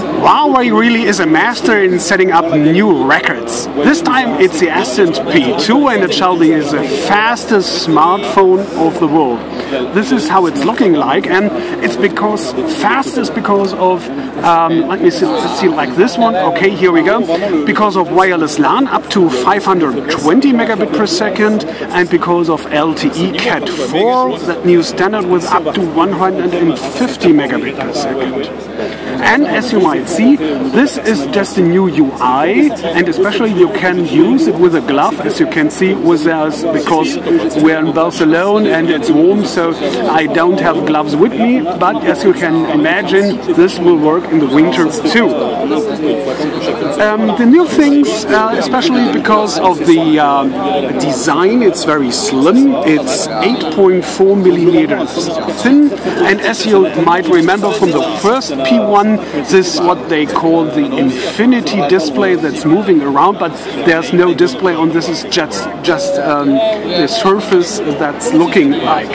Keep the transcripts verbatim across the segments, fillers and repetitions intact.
Huawei really is a master in setting up new records. This time it's the Ascend P two, and it surely is the fastest smartphone of the world. This is how it's looking like, and it's because fastest because of, um, let me see, see like this one, okay, here we go, because of wireless LAN up to five hundred twenty megabit per second, and because of L T E Cat four, that new standard with up to one hundred fifty megabit per second. And as you might see, this is just a new U I, and especially you can use it with a glove, as you can see with us, because we're in Barcelona and it's warm, so I don't have gloves with me, but as you can imagine, this will work in the winter too. Um, the new things, uh, especially because of the uh, design, it's very slim, it's eight point four millimeters thin, and as you might remember from the first P one, this is what they call the infinity display that's moving around, but there's no display on this, is just just um, the surface that's looking like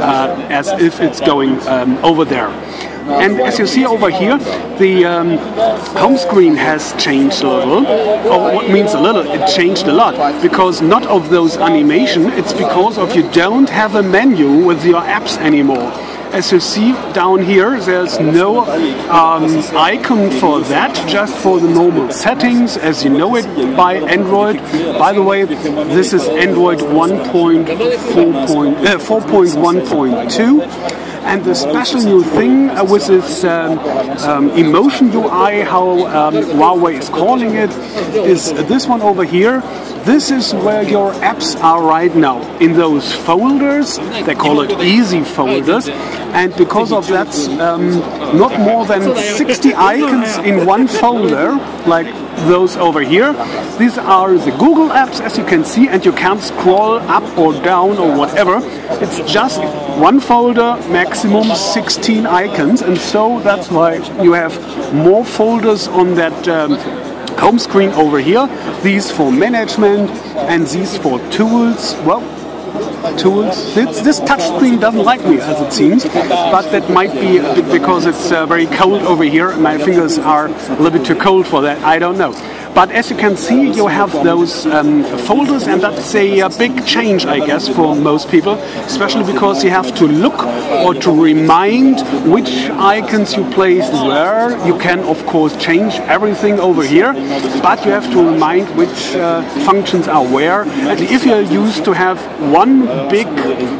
uh, as if it's going um, over there. And as you see over here, the um, home screen has changed a little. Or what means a little? It changed a lot, because not of those animation, it's because of you don't have a menu with your apps anymore. As you see down here, there's no um, icon for that, just for the normal settings, as you know it by Android. By the way, this is Android four point one point two, and the special new thing uh, with this um, um, Emotion U I, how um, Huawei is calling it, is this one over here. This is where your apps are right now, in those folders. They call it easy folders, and because of that, um, not more than sixty icons in one folder, like those over here. These are the Google apps, as you can see, and you can't scroll up or down or whatever. It's just one folder, maximum sixteen icons, and so that's why you have more folders on that um, home screen over here. These for management and these for tools. Well, tools. This, this touchscreen doesn't like me, as it seems, but that might be a bit because it's uh, very cold over here and my fingers are a little bit too cold for that. I don't know. But as you can see, you have those um, folders, and that's a, a big change, I guess, for most people, especially because you have to look or to remind which icons you placed where. You can, of course, change everything over here, but you have to remind which uh, functions are where. And if you're used to have one big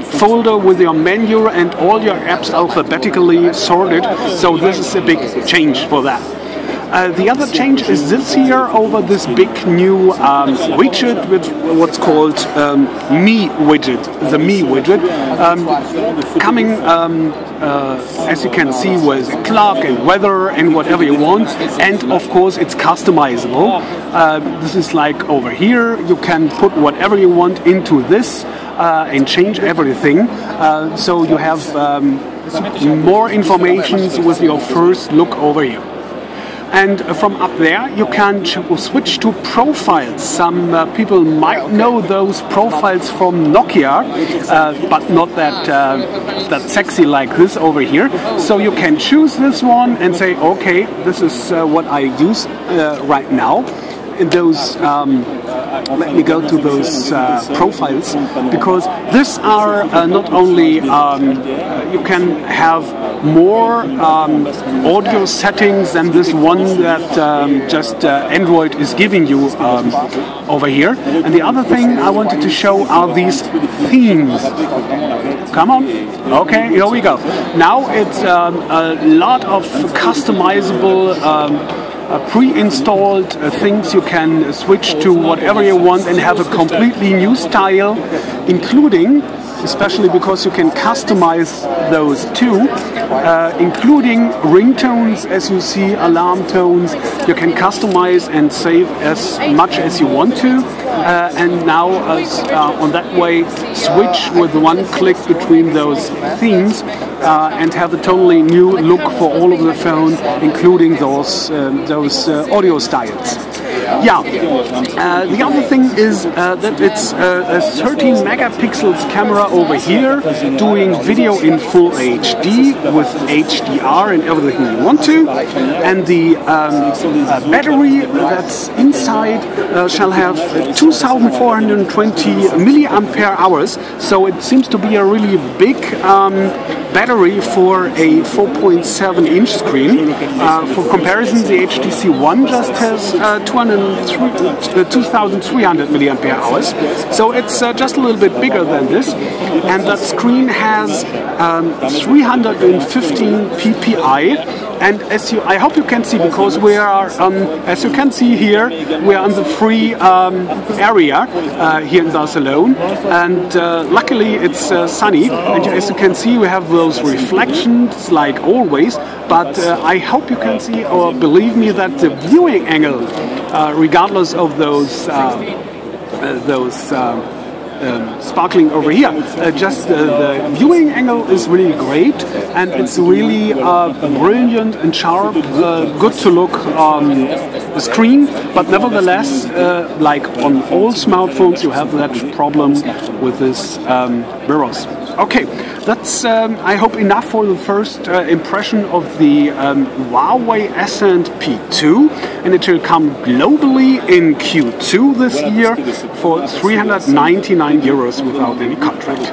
folder with your menu and all your apps alphabetically sorted, so this is a big change for that. Uh, the other change is this here over this big new um, widget, with what's called um, Me widget, the Me widget, um, coming um, uh, as you can see with a clock and weather and whatever you want, and of course it's customizable. Uh, this is like over here, you can put whatever you want into this uh, and change everything, uh, so you have um, more information with your first look over here. And from up there, you can switch to profiles. Some uh, people might know those profiles from Nokia, uh, but not that uh, that sexy like this over here. So you can choose this one and say, okay, this is uh, what I use uh, right now. In those, um, let me go to those uh, profiles, because these are uh, not only um, you can have more um, audio settings than this one that um, just uh, Android is giving you um, over here. And the other thing I wanted to show are these themes. Come on, okay, here we go. Now it's um, a lot of customizable Um, Uh, pre-installed uh, things. You can switch to whatever you want and have a completely new style, including, especially because you can customize those too, uh, including ringtones, as you see, alarm tones. You can customize and save as much as you want to, uh, and now uh, uh, on that way switch with one click between those themes uh, and have a totally new look for all of the phone, including those, um, those uh, audio styles. yeah. Uh, the other thing is uh, that it's uh, a thirteen megapixels camera over here doing video in full H D with H D R and everything you want to, and the um, uh, battery that's inside uh, shall have two thousand four hundred twenty milliampere hours, so it seems to be a really big um, battery for a four point seven inch screen. Uh, for comparison, the H T C One just has uh, two thousand three hundred milliampere hours, so it's uh, just a little bit bigger than this, and that screen has um, three hundred fifteen P P I. And as you, I hope you can see, because we are, um, as you can see here, we are in the free um, area uh, here in Barcelona, and uh, luckily it's uh, sunny, and as you can see we have those reflections like always, but uh, I hope you can see, or believe me, that the viewing angle, uh, regardless of those, uh, uh, those uh, Um, sparkling over here. Uh, just uh, the viewing angle is really great, and it's really uh, brilliant and sharp, uh, good to look on the screen, but nevertheless, uh, like on all smartphones, you have that problem with this um, mirrors. Okay, that's um, I hope enough for the first uh, impression of the um, Huawei Ascend P two, and it will come globally in Q two this year for three hundred ninety-nine euros without any contract.